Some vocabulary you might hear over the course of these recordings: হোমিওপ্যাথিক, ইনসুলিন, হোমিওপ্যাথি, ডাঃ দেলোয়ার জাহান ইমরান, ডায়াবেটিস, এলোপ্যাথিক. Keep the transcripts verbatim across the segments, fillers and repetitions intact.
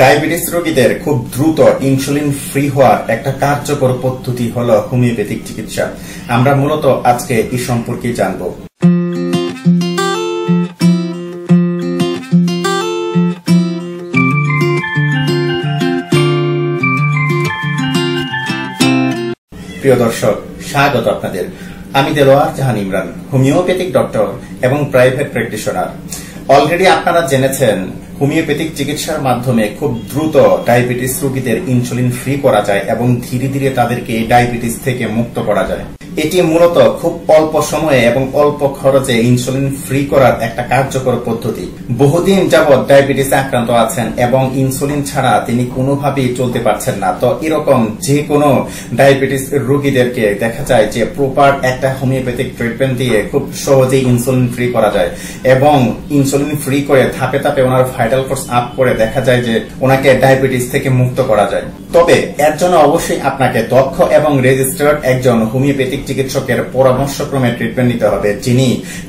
ডায়াবেটিস রোগীদের খুব দ্রুত ইনসুলিন ফ্রি হওয়ার একটা কার্যকর পদ্ধতি হলো হোমিওপ্যাথিক চিকিৎসা। আমরা মূলত আজকে এই সম্পর্কে জানব। প্রিয় দর্শক, স্বাগত আপনাদের। আমি দেলোয়ার জাহান ইমরান, হোমিওপ্যাথিক ডক্টর এবং প্রাইভেট প্র্যাকটিশনার। অলরেডি আপনারা জেনেছেন হোমিওপ্যাথিক চিকিৎসার মাধ্যমে খুব দ্রুত ডায়াবেটিস রোগীদের ইনসুলিন ফ্রি করা যায় এবং ধীরে ধীরে তাদেরকে ডায়াবেটিস থেকে মুক্ত করা যায়। এটি মূলত খুব অল্প সময়ে এবং অল্প খরচে ইনসুলিন ফ্রি করার একটা কার্যকর পদ্ধতি। বহুদিন যাবৎ ডায়াবেটিস আক্রান্ত আছেন এবং ইনসুলিন ছাড়া তিনি কোনোভাবেই চলতে পারছেন না। তো এরকম যে কোনো ডায়াবেটিস রোগীদেরকে দেখা যায় যে প্রপার একটা হোমিওপ্যাথিক ট্রিটমেন্ট দিয়ে খুব সহজেই ইনসুলিন ফ্রি করা যায় এবং ইনসুলিন ফ্রি করে ধাপে ধাপে ওনার ভাইটাল ফোর্স আপ করে দেখা যায় যে ওনাকে ডায়াবেটিস থেকে মুক্ত করা যায়। তবে এর জন্য অবশ্যই আপনাকে দক্ষ এবং রেজিস্টার্ড একজন হোমিওপ্যাথিক চিকিৎসকের পরামর্শক্রমে ট্রিটমেন্ট নিতে হবে, যিনি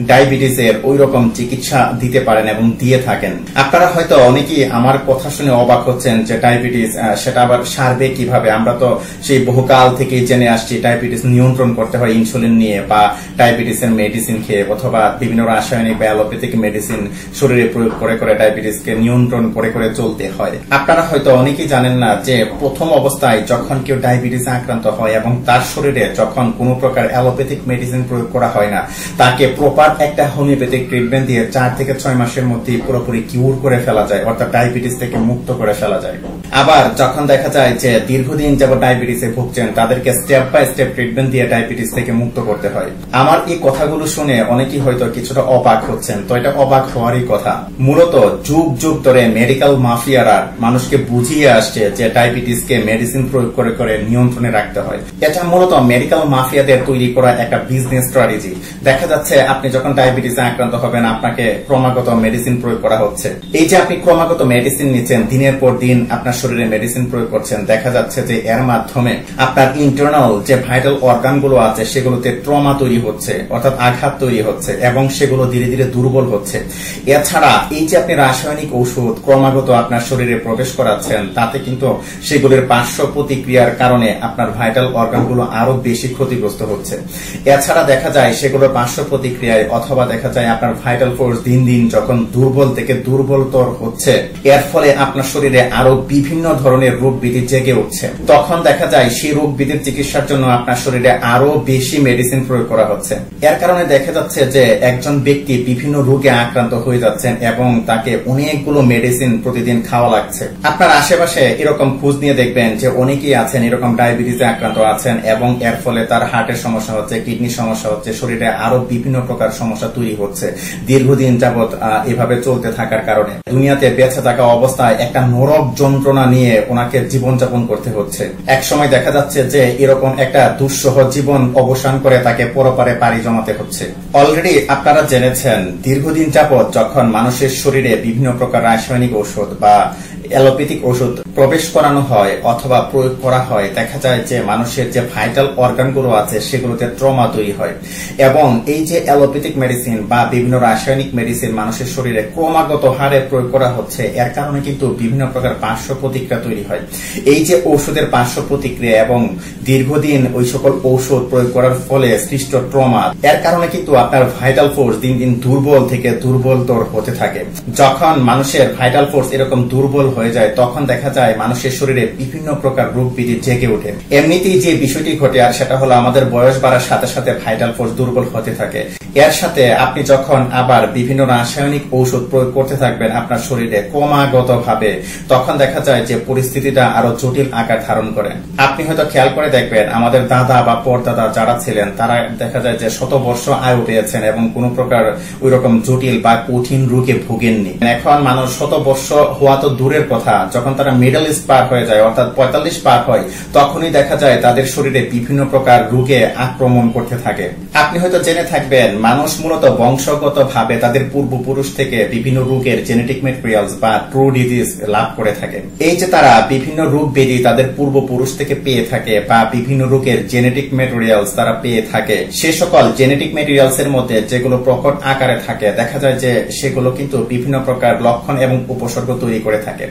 ডায়াবেটিসের ওই রকম চিকিৎসা দিতে পারেন এবং দিয়ে থাকেন। আপনারা হয়তো অনেকেই আমার কথা শুনে অবাক হচ্ছেন যে ডায়াবেটিস সেটা আবার সারবে কিভাবে? আমরা তো সেই বহুকাল থেকে জেনে আসছি ডায়াবেটিস নিয়ন্ত্রণ করতে হয় ইনসুলিন নিয়ে বা ডায়াবেটিসের মেডিসিন খেয়ে অথবা বিভিন্ন রাসায়নিক বা অ্যালোপ্যাথিক মেডিসিন শরীরে প্রয়োগ করে করে ডায়াবেটিসকে নিয়ন্ত্রণ করে করে চলতে হয়। আপনারা হয়তো অনেকেই জানেন না যে প্রথম অবস্থায় যখন কেউ ডায়াবেটিসে আক্রান্ত হয় এবং তার শরীরে যখন কোন প্রকার অ্যালোপ্যাথিক মেডিসিন প্রয়োগ করা হয় না, তাকে প্রপার একটা হোমিওপ্যাথিক ট্রিটমেন্ট দিয়ে চার থেকে ছয় মাসের মধ্যে পুরোপুরি কিউর করে ফেলা যায়, অর্থাৎ ডায়াবেটিস থেকে মুক্ত করে ফেলা যায়। আবার যখন দেখা যায় যে দীর্ঘদিন যাবত ডায়াবেটিসে ভুগছেন, তাদেরকে স্টেপ বাই স্টেপ ট্রিটমেন্ট দিয়ে ডায়াবেটিস থেকে মুক্ত করতে হয়। আমার এই কথাগুলো শুনে অনেকেই হয়তো কিছুটা অবাক হচ্ছেন। তো এটা অবাক হওয়ারই কথা। মূলত যুগ যুগ ধরে মেডিকেল মাফিয়ারা মানুষকে বুঝিয়ে আসছে যে ডায়াবেটিসকে মেডিসিন প্রয়োগ করে করে নিয়ন্ত্রণে রাখতে হয়। এটা মূলত মেডিকেল মাফিয়াদের তৈরি করা একটা বিজনেস স্ট্র্যাটেজি। দেখা যাচ্ছে আপনি যখন ডায়াবেটিসে আক্রান্ত হবেন, আপনাকে ক্রমাগত মেডিসিন প্রয়োগ করা হচ্ছে। এই যে আপনি ক্রমাগত মেডিসিন নিচ্ছেন, দিনের পর দিন আপনার শরীরে মেডিসিন প্রয়োগ করছেন, দেখা যাচ্ছে যে এর মাধ্যমে আপনার ইন্টারনাল যে ভাইটাল অর্গানগুলো আছে সেগুলোতে ট্রমা তৈরি হচ্ছে, অর্থাৎ আঘাত তৈরি হচ্ছে এবং সেগুলো ধীরে ধীরে দুর্বল হচ্ছে। এছাড়া এই যে আপনি রাসায়নিক ঔষধ ক্রমাগত আপনার শরীরে প্রবেশ করাচ্ছেন, তাতে কিন্তু সেগুলোর পার্শ্ব প্রতিক্রিয়ার কারণে আপনার ভাইটাল অর্গানগুলো আরো বেশি ক্ষতিগ্রস্ত হচ্ছে। এছাড়া দেখা যায় সেগুলোর পার্শ্ব প্রতিক্রিয়ায় অথবা দেখা যায় আপনার ভাইটাল ফোর্স দিন দিন যখন দুর্বল থেকে দুর্বলতর হচ্ছে, এর ফলে আপনার শরীরে আরো বিভিন্ন ধরনের রোগ বিধি জেগে উঠছে। তখন দেখা যায় সেই রোগ বিধির চিকিৎসার জন্য আপনার শরীরে আরো বেশি মেডিসিন প্রয়োগ করা হচ্ছে। এর কারণে দেখা যাচ্ছে যে একজন ব্যক্তি বিভিন্ন রোগে আক্রান্ত হয়ে যাচ্ছেন এবং তাকে অনেকগুলো মেডিসিন প্রতিদিন খাওয়া লাগছে। আপনার আশেপাশে এরকম খোঁজ নিয়ে দেখবেন যে অনেকেই আছেন এরকম ডায়াবেটিসে আক্রান্ত আছেন এবং এর ফলে তার হার্টের সমস্যা হচ্ছে, কিডনির সমস্যা হচ্ছে, শরীরে আরো বিভিন্ন প্রকার সমস্যা তৈরি হচ্ছে দীর্ঘদিন যাবত এভাবে চলতে থাকার কারণে। দুনিয়াতে বেঁচে থাকা অবস্থায় একটা নরক যন্ত্রণা নিয়ে ওনাকে জীবনযাপন করতে হচ্ছে। এক সময় দেখা যাচ্ছে যে এরকম একটা দুঃসহ জীবন অবসান করে তাকে পরপারে পাড়ি জমাতে হচ্ছে। অলরেডি আপনারা জেনেছেন দীর্ঘদিন যাবত যখন মানুষের শরীরে বিভিন্ন প্রকার রাসায়নিক ঔষধ বা অ্যালোপ্যাথিক ওষুধ প্রবেশ করানো হয় অথবা প্রয়োগ করা হয়, দেখা যায় যে মানুষের যে ভাইটাল অর্গানগুলো আছে সেগুলোতে ট্রমা তৈরি হয় এবং এই যে অ্যালোপ্যাথিক মেডিসিন বা বিভিন্ন রাসায়নিক মেডিসিন মানুষের শরীরে ক্রমাগত হারে প্রয়োগ করা হচ্ছে, এর কারণে কিন্তু বিভিন্ন প্রকার পার্শ্ব প্রতিক্রিয়া তৈরি হয়। এই যে ঔষধের পার্শ্ব প্রতিক্রিয়া এবং দীর্ঘদিন ওই সকল ঔষধ প্রয়োগ করার ফলে সৃষ্ট ট্রমা, এর কারণে কিন্তু আপনার ভাইটাল ফোর্স দিন দিন দুর্বল থেকে দুর্বলতর হতে থাকে। যখন মানুষের ভাইটাল ফোর্স এরকম দুর্বল হয়ে যায়, তখন দেখা যায় মানুষের শরীরে বিভিন্ন প্রকার রোগ বিধি জেগে ওঠে। এমনিতেই যে বিষয়টি ঘটে, আর সেটা হলো আমাদের বয়স বাড়ার সাথে সাথে ভাইটাল ফোর্স দুর্বল হতে থাকে। এর সাথে আপনি যখন আবার বিভিন্ন রাসায়নিক ঔষধ প্রয়োগ করতে থাকবেন আপনার শরীরে ক্রমাগত ভাবে, তখন দেখা যায় যে পরিস্থিতিটা আরো জটিল আকার ধারণ করে। আপনি হয়তো খেয়াল করে দেখবেন আমাদের দাদা বা পরদাদা যারা ছিলেন, তারা দেখা যায় যে শত বর্ষ আয়ু পেয়েছেন এবং কোন প্রকার ওই রকম জটিল বা কঠিন রোগে ভোগেননি। এখন মানুষ শত বর্ষ হওয়া তো দূরের কথা, যখন তারা মিডল ইস্ট পার হয়ে যায় অর্থাৎ পঁয়তাল্লিশ পার হয়, তখনই দেখা যায় তাদের শরীরে বিভিন্ন প্রকার রোগে আক্রমণ করতে থাকে। আপনি হয়তো জেনে থাকবেন মানুষ মূলত বংশগত ভাবে তাদের পূর্বপুরুষ থেকে বিভিন্ন রোগের জেনেটিক মেটেরিয়ালস বা ট্রু ডিজিজ লাভ করে থাকে। এই যে তারা বিভিন্ন রোগ বেদি তাদের পূর্বপুরুষ থেকে পেয়ে থাকে বা বিভিন্ন রোগের জেনেটিক ম্যাটেরিয়ালস তারা পেয়ে থাকে, সে সকল জেনেটিক ম্যাটেরিয়ালস এর মধ্যে যেগুলো প্রকট আকারে থাকে দেখা যায় যে সেগুলো কিন্তু বিভিন্ন প্রকার লক্ষণ এবং উপসর্গ তৈরি করে থাকে।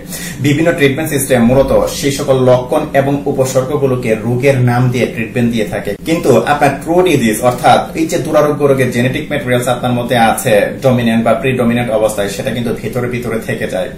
বিভিন্ন ট্রিটমেন্ট সিস্টেম মূলত সেই সকল লক্ষণ এবং উপসর্গগুলোকে রোগের নাম দিয়ে ট্রিটমেন্ট দিয়ে থাকে। কিন্তু আপনার ক্রো ডিজিজ অর্থাৎ এই যে দুরারোগ্য রোগের জেনেটিক ম্যাটেরিয়ালস আপনার মধ্যে আছে ডমিনেন্ট বা প্রি ডমিনেন্ট অবস্থায়, সেটা কিন্তু ভেতরে ভিতরে থেকে যায়।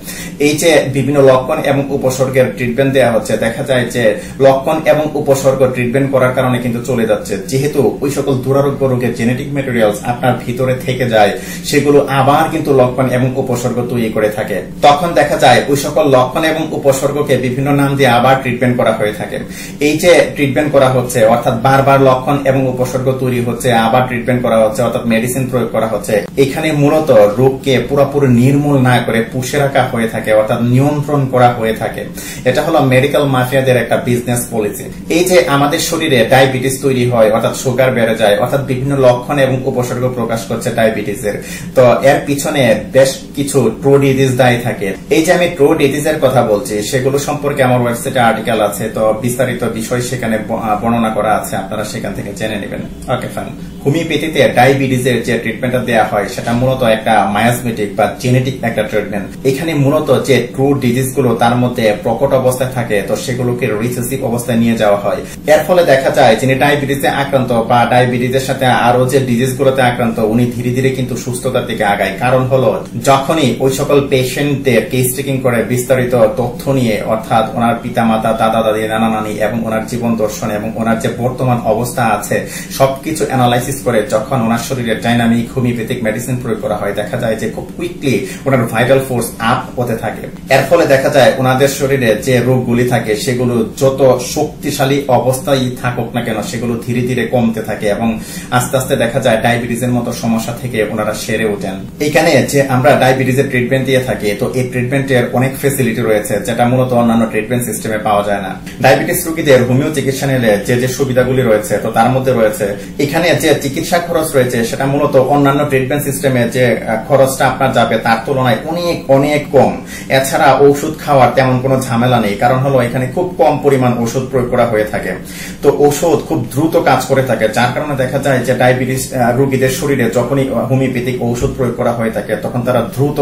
এই যে বিভিন্ন লক্ষণ এবং উপসর্গের ট্রিটমেন্ট দেওয়া হচ্ছে, দেখা যায় যে লক্ষণ এবং উপসর্গ ট্রিটমেন্ট করার কারণে কিন্তু চলে যাচ্ছে। যেহেতু ওই সকল দুরারোগ্য রোগের জেনেটিক ম্যাটেরিয়ালস আপনার ভিতরে থেকে যায়, সেগুলো আবার কিন্তু লক্ষণ এবং উপসর্গ তৈরি করে থাকে। তখন দেখা যায় ওই সকল লক্ষণ এবং উপসর্গকে বিভিন্ন নাম দিয়ে আবার ট্রিটমেন্ট করা হয়ে থাকে। এই যে ট্রিটমেন্ট করা হচ্ছে অর্থাৎ বারবার লক্ষণ এবং উপসর্গ তৈরি হচ্ছে, আবার ট্রিটমেন্ট করা হচ্ছে অর্থাৎ মেডিসিন প্রয়োগ করা হচ্ছে, এখানে মূলত রোগকে পুরোপুরি নির্মূল না করে পুষে রাখা হয়ে থাকে অর্থাৎ নিয়ন্ত্রণ করা হয়ে থাকে। এটা হলো মেডিকেল মাফিয়াদের একটা বিজনেস পলিসি। এই যে আমাদের শরীরে ডায়াবেটিস তৈরি হয় অর্থাৎ সুগার বেড়ে যায় অর্থাৎ বিভিন্ন লক্ষণ এবং উপসর্গ প্রকাশ করছে ডায়াবেটিসের, তো এর পিছনে বেশ কিছু ট্রো ডিজিজ দায়ী থাকে। এই যে আমি ট্রো ডিজিজ এর কথা বলছি সেগুলো সম্পর্কে আমার ওয়েবসাইটে আর্টিকেল আছে, তো বিস্তারিত বিষয় সেখানে বর্ণনা করা আছে, আপনারা সেখান থেকে জেনে নেবেন। Okay fine. হোমিওপ্যাথিতে ডায়াবেটিসের যে ট্রিটমেন্টটা দেওয়া হয় সেটা মূলত একটা মায়াসমেটিক বা জেনেটিক একটা ট্রিটমেন্ট। এখানে মূলত যে ট্রু ডিজিজ গুলো তার মধ্যে প্রকট অবস্থায় থাকে, তো সেগুলোকে রিসেসিভ অবস্থায় নিয়ে যাওয়া হয়। এর ফলে দেখা যায় যিনি ডায়াবেটিসে আক্রান্ত বা ডায়াবেটিসের সাথে আরো যে ডিজিজ গুলোতে আক্রান্ত উনি ধীরে ধীরে কিন্তু সুস্থতার দিকে আগায়। কারণ হলো যখনই ওই সকল পেশেন্টদের কেস টেকিং করে বিস্তারিত তথ্য নিয়ে অর্থাৎ ওনার পিতামাতা, দাদা দাদি, নানা নানি এবং ওনার জীবন দর্শন এবং ওনার যে বর্তমান অবস্থা আছে সবকিছু অ্যানালাইসিস করে যখন ওনার শরীরে ডাইনামিক হোমিওপ্যাথিক মেডিসিন প্রয়োগ করা হয় দেখা যায় যে খুব কুইকলি ওনার ভাইটাল ফোর্স আপ হতে থাকে। এর ফলে দেখা যায় ওনাদের শরীরে যে রোগগুলি থাকে সেগুলো যত শক্তিশালী অবস্থায় থাকুক না কেন সেগুলো ধীরে ধীরে কমতে থাকে এবং আস্তে আস্তে দেখা যায় ডায়াবেটিসের মতো সমস্যা থেকে ওনারা সেরে ওঠেন। এখানে যে আমরা ডায়াবেটিসের ট্রিটমেন্ট দিয়ে থাকি, তো এই ট্রিটমেন্টের অনেক ফেসিলিটি রয়েছে যেটা মূলত অন্যান্য ট্রিটমেন্ট সিস্টেমে পাওয়া যায় না। ডায়াবেটিস রোগীদের হোমিও চিকিৎসা নিলে যে যে সুবিধাগুলি রয়েছে তো তার মধ্যে রয়েছে এখানে যে চিকিৎসা খরচ রয়েছে সেটা মূলত অন্যান্য ট্রিটমেন্ট সিস্টেমে যে খরচটা আপনার যাবে তার তুলনায় অনেক অনেক কম। এছাড়া ওষুধ খাওয়ার তেমন কোনো ঝামেলা নেই, কারণ হলো এখানে খুব কম পরিমাণ ওষুধ প্রয়োগ করা হয়ে থাকে, তো ওষুধ খুব দ্রুত কাজ করে থাকে, যার কারণে দেখা যায় যে ডায়াবেটিস রোগীদের শরীরে যখনই হোমিওপ্যাথিক ওষুধ প্রয়োগ করা হয়ে থাকে তখন তারা দ্রুত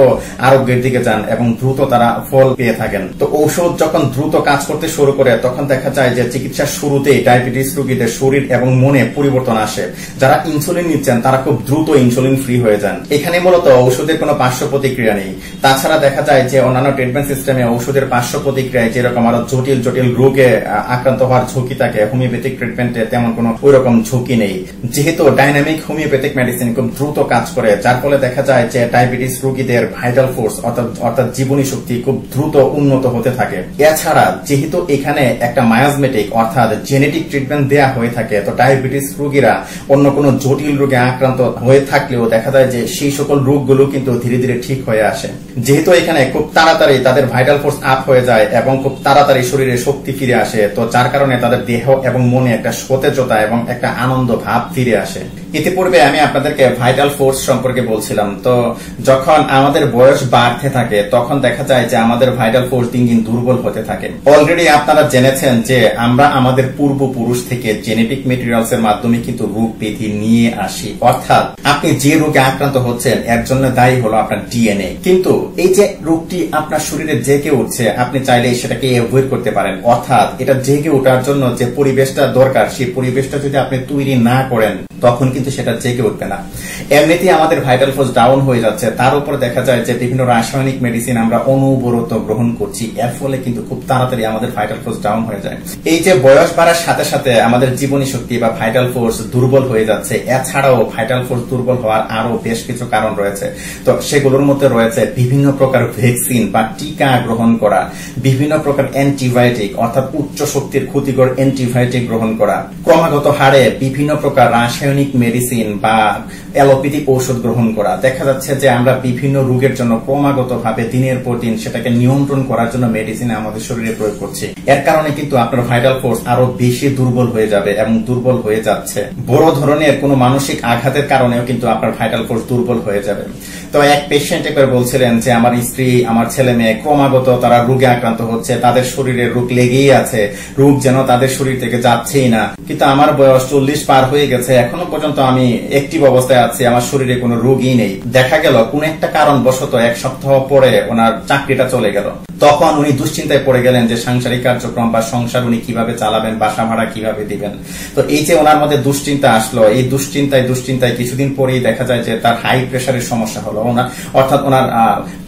আরোগ্যের দিকে যান এবং দ্রুত তারা ফল পেয়ে থাকেন। তো ওষুধ যখন দ্রুত কাজ করতে শুরু করে তখন দেখা যায় যে চিকিৎসার শুরুতেই ডায়াবেটিস রোগীদের শরীর এবং মনে পরিবর্তন আসে। যারা ইনসুলিন নিচ্ছেন তারা খুব দ্রুত ইনসুলিন ফ্রি হয়ে যান। এখানে মূলত ঔষধের কোনো পার্শ্ব প্রতিক্রিয়া নেই। তাছাড়া দেখা যায় যে অন্যান্য ট্রিটমেন্ট সিস্টেমে ঔষধের পার্শ্ব প্রতিক্রিয়ায় যেরকম আরো জটিল জটিল রোগে আক্রান্ত হওয়ার ঝুঁকি থাকে, হোমিওপ্যাথিক ট্রিটমেন্টে তেমন কোনো ওই রকম ঝুঁকি নেই। যেহেতু ডাইনামিক হোমিওপ্যাথিক মেডিসিন খুব দ্রুত কাজ করে, যার ফলে দেখা যায় যে ডায়াবেটিস রোগীদের ভাইটাল ফোর্স অর্থাৎ অর্থাৎ জীবনী শক্তি খুব দ্রুত উন্নত হতে থাকে। এছাড়া যেহেতু এখানে একটা মায়াজমেটিক অর্থাৎ জেনেটিক ট্রিটমেন্ট দেওয়া হয়ে থাকে, তো ডায়াবেটিস রোগীরা অন্য কোনো জটিল রোগে আক্রান্ত হয়ে থাকলেও দেখা যায় যে সেই সকল রোগগুলো কিন্তু ধীরে ধীরে ঠিক হয়ে আসে। যেহেতু এখানে খুব তাড়াতাড়ি তাদের ভাইটাল ফোর্স আপ হয়ে যায় এবং খুব তাড়াতাড়ি শরীরে শক্তি ফিরে আসে, তো যার কারণে তাদের দেহ এবং মনে একটা সতেজতা এবং একটা আনন্দ ভাব ফিরে আসে। ইতিপূর্বে আমি আপনাদেরকে ভাইটাল ফোর্স সম্পর্কে বলছিলাম। তো যখন আমাদের বয়স বাড়তে থাকে তখন দেখা যায় যে আমাদের ভাইটাল ফোর্স দিন দিন দুর্বল হতে থাকে। অলরেডি আপনারা জেনেছেন যে আমরা আমাদের পূর্বপুরুষ থেকে জেনেটিক মেটেরিয়ালস এর মাধ্যমে কিন্তু রোগ ব্যাধি নিয়ে আসি, অর্থাৎ আপনি যে রোগে আক্রান্ত হচ্ছেন এর জন্য দায়ী হলো আপনার ডিএনএ। কিন্তু এই যে রোগটি আপনার শরীরে জেগে উঠছে আপনি চাইলে সেটাকে এভয়েড করতে পারেন, অর্থাৎ এটা জেগে ওঠার জন্য যে পরিবেশটা দরকার সেই পরিবেশটা যদি আপনি তৈরি না করেন তখন কিন্তু সেটা জেগে উঠবে না। এমনিতেই আমাদের ভাইটাল ফোর্স ডাউন হয়ে যাচ্ছে, তার উপর দেখা যায় যে বিভিন্ন রাসায়নিক মেডিসিন আমরা অনবরত গ্রহণ করছি, এর ফলে কিন্তু খুব তাড়াতাড়ি আমাদের ভাইটাল ফোর্স ডাউন হয়ে যায়। এই যে বয়স বাড়ার সাথে সাথে আমাদের জীবনী শক্তি বা ভাইটাল ফোর্স দুর্বল হয়ে যাচ্ছে। এছাড়াও ভাইটাল ফোর্স দুর্বল হওয়ার আরো বেশ কিছু কারণ রয়েছে, তো সেগুলোর মধ্যে রয়েছে বিভিন্ন প্রকার ভ্যাকসিন বা টিকা গ্রহণ করা, বিভিন্ন প্রকার অ্যান্টিবায়োটিক অর্থাৎ উচ্চ শক্তির ক্ষতিকর অ্যান্টিবায়োটিক গ্রহণ করা, ক্রমাগত হারে বিভিন্ন প্রকার রাসায়নিক মেডিসিন মেডিসিন বা অ্যালোপ্যাথিক ঔষধ গ্রহণ করা, দেখা যাচ্ছে যে আমরা বিভিন্ন রোগের জন্য ক্রমাগতভাবে দিনের পর দিন সেটাকে নিয়ন্ত্রণ করার জন্য মেডিসিন আমাদের শরীরে প্রয়োগ করছি। এর কারণে কিন্তু আপনার ভাইটাল ফোর্স আরো বেশি দুর্বল হয়ে যাবে এবং দুর্বল হয়ে যাচ্ছে। বড় ধরনের কোনো মানসিক আঘাতের কারণেও কিন্তু আপনার ভাইটাল ফোর্স দুর্বল হয়ে যাবে। তো এক পেশেন্ট একবার বলছিলেন যে আমার স্ত্রী, আমার ছেলে মেয়ে ক্রমাগত তারা রোগে আক্রান্ত হচ্ছে, তাদের শরীরে রোগ লেগেই আছে, রোগ যেন তাদের শরীর থেকে যাচ্ছেই না। কিন্তু আমার বয়স চল্লিশ পার হয়ে গেছে, এখনো পর্যন্ত আমি অ্যাক্টিভ অবস্থায় আছি, আমার শরীরে কোনো রোগই নেই। দেখা গেল কোন একটা কারণ বশত এক সপ্তাহ পরে ওনার চাকরিটা চলে গেল। তখন উনি দুশ্চিন্তায় পড়ে গেলেন যে সাংসারিক কার্যক্রম বা সংসার উনি কিভাবে চালাবেন, বাসা ভাড়া কিভাবে দিবেন। তো এই যে ওনার মধ্যে দুশ্চিন্তা আসলো, এই দুশ্চিন্তায় দুশ্চিন্তায় কিছুদিন পরেই দেখা যায় যে তার হাই প্রেশারের সমস্যা হলো, অর্থাৎ ওনার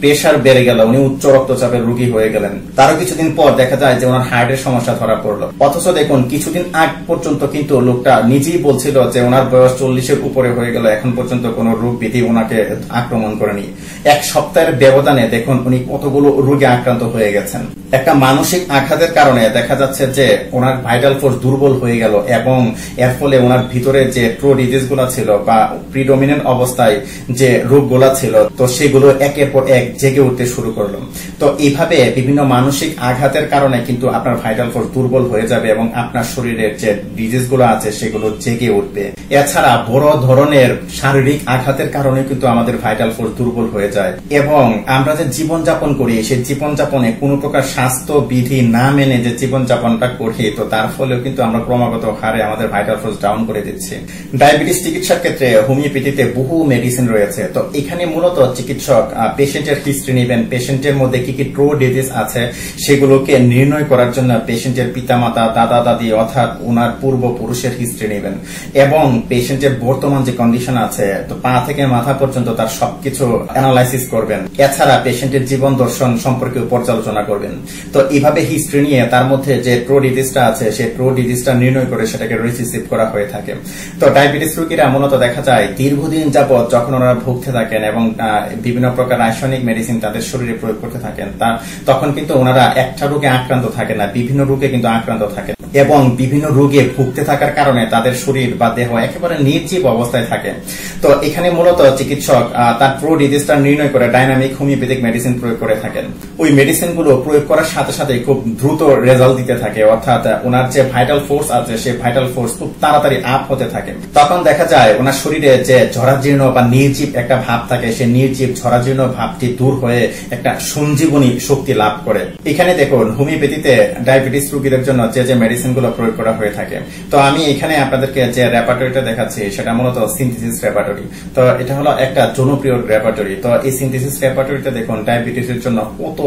প্রেশার বেড়ে গেল, উনি উচ্চ রক্তচাপের রোগী হয়ে গেলেন। তারও কিছুদিন পর দেখা যায় যে ওনার হার্টের সমস্যা ধরা পড়লো। অথচ দেখুন, কিছুদিন আগ পর্যন্ত কিন্তু লোকটা নিজেই বলছিল যে ওনার বয়স চল্লিশের উপরে হয়ে গেল, এখন পর্যন্ত কোন রোগ বিধি ওনাকে আক্রমণ করেনি। এক সপ্তাহের ব্যবধানে দেখুন উনি কতগুলো রোগে আক্রান্ত হয়ে গেছেন। একটা মানসিক আঘাতের কারণে দেখা যাচ্ছে যে ওনার ভাইটাল ফোর্স দুর্বল হয়ে গেল এবং এর ফলে ওনার ভিতরে যে প্রো ডিজিজ গুলা ছিল বা প্রিডোমিনেন্ট অবস্থায় যে রোগগুলা ছিল, তো সেগুলো একের পর এক জেগে উঠতে শুরু করলো। তো এইভাবে বিভিন্ন মানসিক আঘাতের কারণে কিন্তু আপনার ভাইটাল ফোর্স দুর্বল হয়ে যাবে এবং আপনার শরীরের যে ডিজিজ গুলো আছে সেগুলো জেগে উঠবে। এছাড়া বড় ধরনের শারীরিক আঘাতের কারণে কিন্তু আমাদের ভাইটাল ফোর্স দুর্বল হয়ে যায় এবং আমরা যে জীবনযাপন করি, সেই জীবনযাপনে কোন প্রকার স্বাস্থ্য বিধি না মেনে যে জীবনযাপনটা করি, তো তার ফলেও কিন্তু আমরা ক্রমাগত হারে আমাদের ভাইটাল ফোর্স ডাউন করে দিচ্ছি। ডায়াবেটিস চিকিৎসার ক্ষেত্রে হোমিওপ্যাথিতে বহু মেডিসিন রয়েছে। তো এখানে মূলত চিকিৎসক পেশেন্টের হিস্ট্রি নেবেন, পেশেন্টের মধ্যে কি কি প্রো ডিজিজ আছে সেগুলোকে নির্ণয় করার জন্য পেশেন্টের পিতামাতা, দাদা দাদি অর্থাৎ ওনার পূর্বপুরুষের হিস্ট্রি নেবেন এবং পেশেন্টের বর্তমান যে কন্ডিশন আছে, তো পা থেকে মাথা পর্যন্ত তার সবকিছু অ্যানালাইসিস করবেন। এছাড়া পেশেন্টের জীবন দর্শন সম্পর্কে পর্যালোচনা করবেন। তো এইভাবে হিস্ট্রি নিয়ে তার মধ্যে যে প্রো ডিজিজটা আছে, সেই প্রো ডিজিজটা নির্ণয় করে সেটাকে রেসিসিভ করা হয়ে থাকে। তো ডায়াবেটিস রোগীরা মূলত দেখা যায় দীর্ঘদিন যাবত যখন ওনারা ভুগতে থাকেন এবং বিভিন্ন প্রকার রাসায়নিক মেডিসিন তাদের শরীরে প্রয়োগ করতে থাকেন, তা তখন কিন্তু ওনারা একটা রোগে আক্রান্ত থাকে না, বিভিন্ন রোগে কিন্তু আক্রান্ত থাকে এবং বিভিন্ন রোগে ভুগতে থাকার কারণে তাদের শরীর বা দেহ একেবারে নির্জীব অবস্থায় থাকে। তো এখানে মূলত চিকিৎসক তার প্রো ডিজিজটা নির্ণয় করে ডাইনামিক হোমিওপ্যাথিক মেডিসিন প্রয়োগ করে থাকেন। ওই মেডিসিনগুলো প্রয়োগ করার সাথে সাথে খুব দ্রুত রেজাল্ট দিতে থাকে, অর্থাৎ ওনার যে ভাইটাল ফোর্স আছে সেই ভাইটাল ফোর্স খুব তাড়াতাড়ি আপ হতে থাকে। তখন দেখা যায় ওনার শরীরে যে ঝরাজীর্ণ বা নির্জীব একটা ভাব থাকে, সেই নির্জীব ঝরাজীর্ণ ভাবটি দূর হয়ে একটা সঞ্জীবনী শক্তি লাভ করে। এখানে দেখুন, হোমিওপ্যাথিতে ডায়াবেটিস রোগীদের জন্য যে যে মেডিসিন গুলো প্রয়োগ করা হয়ে থাকে, তো আমি এখানে আপনাদেরকে যে রেপার্টরিটা দেখাচ্ছি সেটা মূলত সিনথেসিস রেপার্টরি। তো এটা হলো একটা জনপ্রিয় রেপার্টরি। তো এই সিনথেসিস রেপার্টরিতে দেখুন ডায়াবেটিসের জন্য কত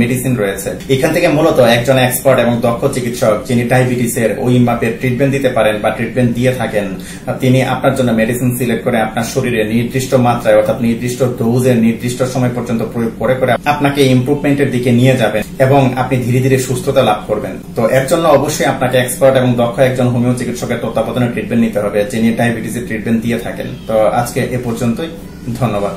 মেডিসিন রয়েছে। এখান থেকে মূলত একজন এক্সপার্ট এবং দক্ষ চিকিৎসক যিনি ডায়াবেটিসের ওই মাপের ট্রিটমেন্ট দিতে পারেন বা ট্রিটমেন্ট দিয়ে থাকেন, তিনি আপনার জন্য মেডিসিন সিলেক্ট করে আপনার শরীরে নির্দিষ্ট মাত্রায় অর্থাৎ নির্দিষ্ট ডোজের নির্দিষ্ট সময় পর্যন্ত প্রয়োগ করে করে আপনাকে ইমপ্রুভমেন্টের দিকে নিয়ে যাবেন এবং আপনি ধীরে ধীরে সুস্থতা লাভ করবেন। তো এর জন্য অবশ্যই আপনাকে এক্সপার্ট এবং দক্ষ একজন হোমিও চিকিৎসকের তত্ত্বাবধানে ট্রিটমেন্ট নিতে হবে যিনি ডায়াবেটিসের ট্রিটমেন্ট দিয়ে থাকেন। তো আজকে এ পর্যন্তই, ধন্যবাদ।